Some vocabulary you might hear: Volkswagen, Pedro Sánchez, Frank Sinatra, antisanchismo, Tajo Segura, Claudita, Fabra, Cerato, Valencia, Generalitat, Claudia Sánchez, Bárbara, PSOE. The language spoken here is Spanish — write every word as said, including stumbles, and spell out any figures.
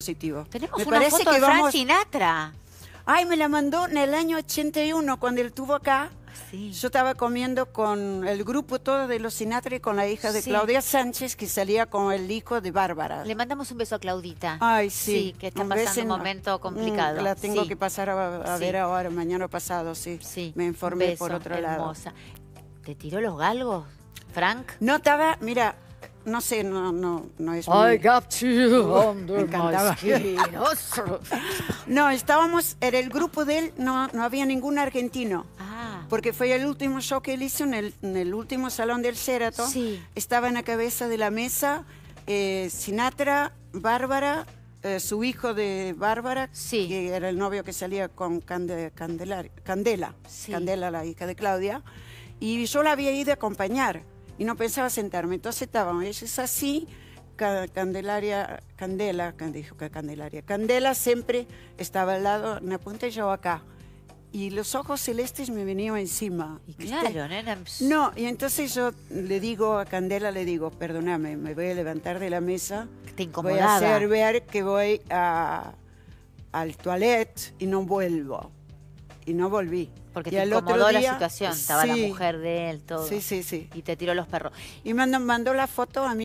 Positivo. Tenemos me una foto de Frank Sinatra. Ay, me la mandó en el año ochenta y uno, cuando él estuvo acá. Sí. Yo estaba comiendo con el grupo todo de los Sinatra y con la hija de sí. Claudia Sánchez, que salía con el hijo de Bárbara. Le mandamos un beso a Claudita. Ay, sí. Sí, que está un pasando un momento complicado. Mm, la tengo sí. que pasar a, a sí. ver ahora, mañana pasado, sí. sí. Me informé beso, por otro hermosa. lado. ¿Te tiró los galgos, Frank? No, estaba, mira... No sé, no, no, no es muy... I got you under my skin. No, estábamos, era el grupo de él, no, no había ningún argentino. Ah. Porque fue el último show que él hizo en el, en el último salón del Cerato. Sí. Estaba en la cabeza de la mesa eh, Sinatra, Bárbara, eh, su hijo de Bárbara, sí. que era el novio que salía con Cande, Candelar, Candela, sí. Candela, la hija de Claudia. Y yo la había ido a acompañar. Y no pensaba sentarme, entonces estábamos, ella es así, Candelaria, Candela, dijo que Candelaria, Candela siempre estaba al lado, en la punta y yo acá. Y los ojos celestes me venían encima. Y claro, nena. No, y entonces yo le digo a Candela, le digo, perdóname, me voy a levantar de la mesa. Te incomodaba. Voy a hacer ver que voy a, al toilet y no vuelvo. Y no volví. Porque y te incomodó día, la situación, estaba sí, la mujer de él, todo. Sí, sí, sí. Y te tiró los perros. Y mandó, mandó la foto a mí.